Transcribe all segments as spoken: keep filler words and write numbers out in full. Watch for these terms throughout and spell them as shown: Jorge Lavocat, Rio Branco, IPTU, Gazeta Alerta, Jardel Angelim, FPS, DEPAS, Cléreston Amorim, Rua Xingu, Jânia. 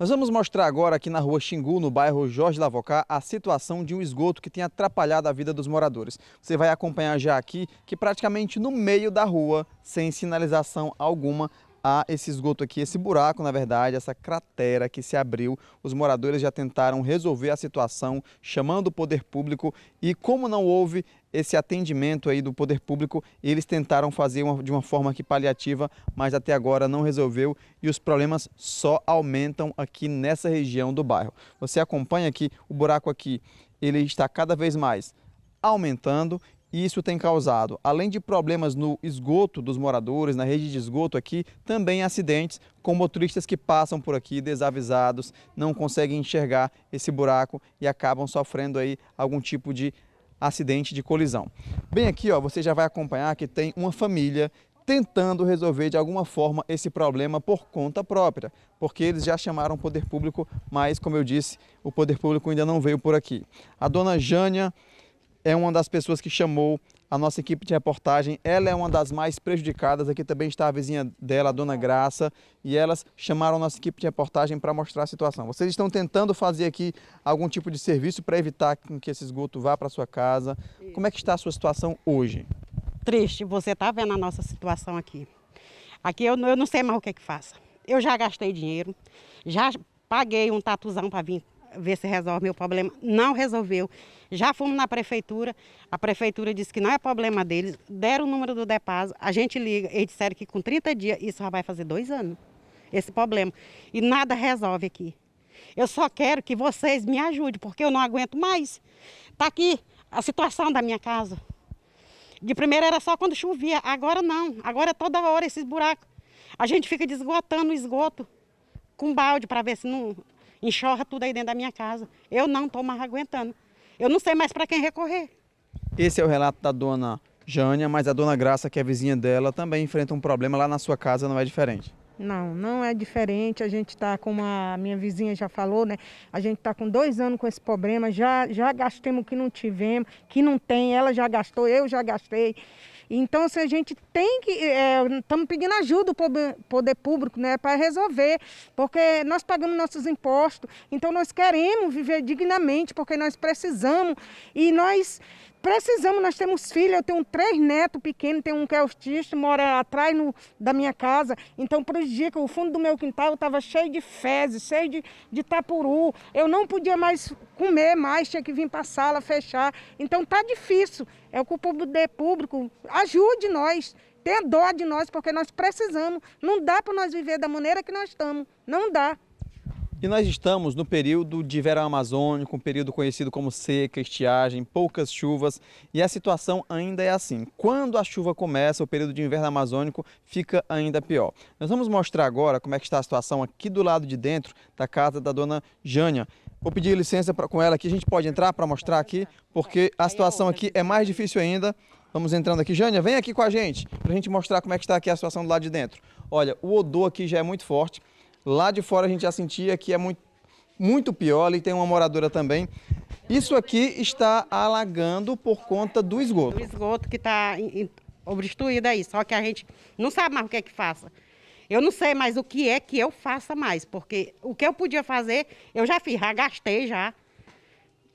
Nós vamos mostrar agora aqui na Rua Xingu, no bairro Jorge Lavocat, a situação de um esgoto que tem atrapalhado a vida dos moradores. Você vai acompanhar já aqui que praticamente no meio da rua, sem sinalização alguma, há esse esgoto aqui, esse buraco, na verdade, essa cratera que se abriu. Os moradores já tentaram resolver a situação, chamando o poder público e como não houve esse atendimento aí do poder público, eles tentaram fazer uma, de uma forma aqui paliativa, mas até agora não resolveu e os problemas só aumentam aqui nessa região do bairro. Você acompanha aqui, o buraco aqui, ele está cada vez mais aumentando. E isso tem causado, além de problemas no esgoto dos moradores, na rede de esgoto aqui, também acidentes com motoristas que passam por aqui desavisados, não conseguem enxergar esse buraco e acabam sofrendo aí algum tipo de acidente, de colisão. Bem aqui, ó, você já vai acompanhar que tem uma família tentando resolver de alguma forma esse problema por conta própria, porque eles já chamaram o poder público, mas como eu disse, o poder público ainda não veio por aqui. A dona Jânia é uma das pessoas que chamou a nossa equipe de reportagem. Ela é uma das mais prejudicadas. Aqui também está a vizinha dela, a dona Graça. E elas chamaram a nossa equipe de reportagem para mostrar a situação. Vocês estão tentando fazer aqui algum tipo de serviço para evitar que esse esgoto vá para a sua casa. Como é que está a sua situação hoje? Triste. Você está vendo a nossa situação aqui. Aqui eu, eu não sei mais o que é que faço. Eu já gastei dinheiro. Já paguei um tatuzão para vir ver se resolve meu problema. Não resolveu. Já fomos na prefeitura, a prefeitura disse que não é problema deles, deram o número do DEPAS, a gente liga, eles disseram que com trinta dias, isso já vai fazer dois anos, esse problema. E nada resolve aqui. Eu só quero que vocês me ajudem, porque eu não aguento mais. Está aqui a situação da minha casa. De primeira era só quando chovia, agora não. Agora é toda hora esses buracos. A gente fica desgotando o esgoto com balde para ver se não enxurra tudo aí dentro da minha casa. Eu não estou mais aguentando. Eu não sei mais para quem recorrer. Esse é o relato da dona Jânia, mas a dona Graça, que é vizinha dela, também enfrenta um problema lá na sua casa, não é diferente? Não, não é diferente. A gente está, como a minha vizinha já falou, né? A gente está com dois anos com esse problema. Já, já gastamos o que não tivemos, que não tem. Ela já gastou, eu já gastei. Então, se a gente tem que... Estamos é, pedindo ajuda do poder público, né, para resolver, porque nós pagamos nossos impostos, então nós queremos viver dignamente, porque nós precisamos, e nós precisamos, nós temos filhos, eu tenho três netos pequenos, tenho um que é autista, mora atrás no, da minha casa, então prejudica, o fundo do meu quintal estava cheio de fezes, cheio de, de tapuru, eu não podia mais comer, mais tinha que vir para a sala, fechar, então tá difícil, é o que o poder público ajude nós, tenha dó de nós, porque nós precisamos, não dá para nós viver da maneira que nós estamos, não dá. E nós estamos no período de verão amazônico, um período conhecido como seca, estiagem, poucas chuvas, e a situação ainda é assim. Quando a chuva começa, o período de inverno amazônico fica ainda pior. Nós vamos mostrar agora como é que está a situação aqui do lado de dentro da casa da dona Jânia. Vou pedir licença pra, com ela aqui, a gente pode entrar para mostrar aqui, porque a situação aqui é mais difícil ainda. Vamos entrando aqui. Jânia, vem aqui com a gente, para a gente mostrar como é que está aqui a situação do lado de dentro. Olha, o odor aqui já é muito forte. Lá de fora a gente já sentia que é muito, muito pior, ali tem uma moradora também. Isso aqui está alagando por conta do esgoto. O esgoto que está obstruído aí, só que a gente não sabe mais o que é que faça. Eu não sei mais o que é que eu faça mais, porque o que eu podia fazer, eu já fiz, já gastei já.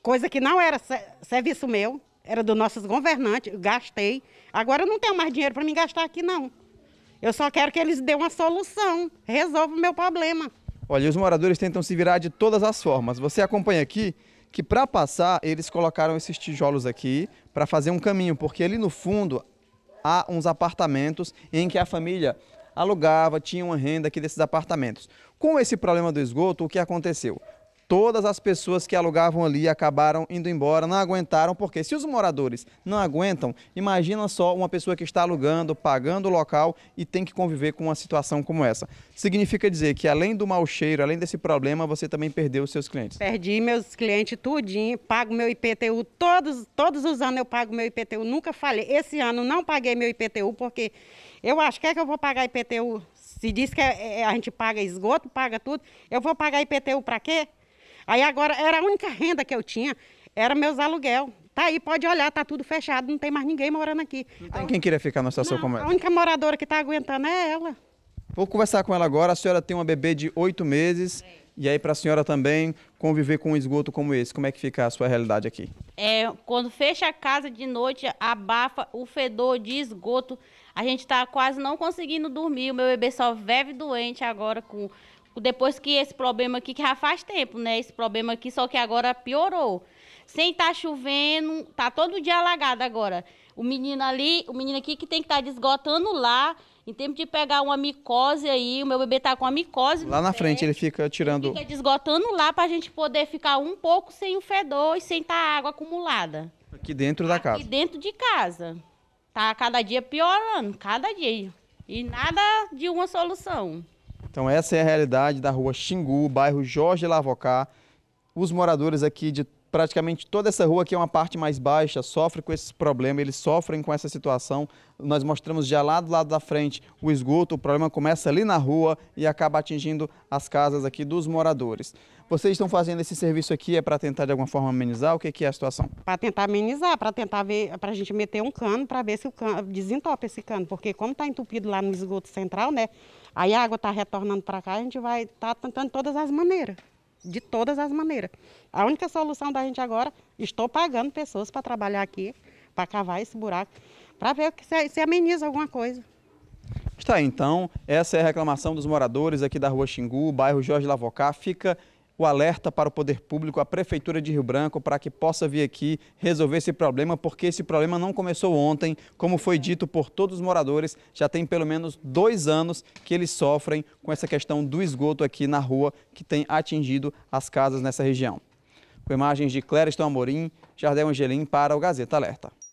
Coisa que não era serviço meu, era dos nossos governantes, gastei. Agora eu não tenho mais dinheiro para me gastar aqui não. Eu só quero que eles dêem uma solução, resolvam o meu problema. Olha, os moradores tentam se virar de todas as formas. Você acompanha aqui que para passar eles colocaram esses tijolos aqui para fazer um caminho, porque ali no fundo há uns apartamentos em que a família alugava, tinha uma renda aqui desses apartamentos. Com esse problema do esgoto, o que aconteceu? Todas as pessoas que alugavam ali acabaram indo embora, não aguentaram, porque se os moradores não aguentam, imagina só uma pessoa que está alugando, pagando o local e tem que conviver com uma situação como essa. Significa dizer que além do mau cheiro, além desse problema, você também perdeu os seus clientes? Perdi meus clientes tudinho, pago meu I P T U, todos, todos os anos eu pago meu I P T U, nunca falei. Esse ano não paguei meu I P T U, porque eu acho que é que eu vou pagar I P T U, se diz que a gente paga esgoto, paga tudo, eu vou pagar I P T U para quê? Aí agora, era a única renda que eu tinha, era meus aluguel. Tá aí, pode olhar, tá tudo fechado, não tem mais ninguém morando aqui. Não tem quem queira ficar na situação como essa. A única moradora que tá aguentando é ela. Vou conversar com ela agora, a senhora tem uma bebê de oito meses, E aí, para a senhora também, conviver com um esgoto como esse, como é que fica a sua realidade aqui? É, quando fecha a casa de noite, abafa o fedor de esgoto. A gente está quase não conseguindo dormir. O meu bebê só vive doente agora, com, depois que esse problema aqui, que já faz tempo, né? Esse problema aqui, só que agora piorou. Sem estar tá chovendo, tá todo dia alagado agora. O menino ali, o menino aqui que tem que estar tá desgotando lá, em tempo de pegar uma micose aí, o meu bebê tá com a micose. Lá na pé, frente ele fica tirando... Ele fica desgotando lá pra gente poder ficar um pouco sem o fedor e sem estar tá água acumulada. Aqui dentro da Aqui casa? Aqui dentro de casa. Tá cada dia piorando, cada dia. E nada de uma solução. Então essa é a realidade da Rua Xingu, bairro Jorge Lavocat. Os moradores aqui de praticamente toda essa rua, que é uma parte mais baixa, sofre com esse problema, eles sofrem com essa situação. Nós mostramos já lá do lado da frente o esgoto, o problema começa ali na rua e acaba atingindo as casas aqui dos moradores. Vocês estão fazendo esse serviço aqui é para tentar de alguma forma amenizar? O que, que é a situação? Para tentar amenizar, para tentar ver, para a gente meter um cano, para ver se o cano desentope esse cano, porque como está entupido lá no esgoto central, né? Aí a água está retornando para cá, a gente vai estar tá tentando todas as maneiras. De todas as maneiras. A única solução da gente agora, estou pagando pessoas para trabalhar aqui, para cavar esse buraco, para ver se, se ameniza alguma coisa. Está aí, então, essa é a reclamação dos moradores aqui da Rua Xingu, bairro Jorge Lavocat. Fica o alerta para o poder público, a Prefeitura de Rio Branco, para que possa vir aqui resolver esse problema, porque esse problema não começou ontem, como foi dito por todos os moradores, já tem pelo menos dois anos que eles sofrem com essa questão do esgoto aqui na rua, que tem atingido as casas nessa região. Com imagens de Cléreston Amorim, Jardel Angelim para o Gazeta Alerta.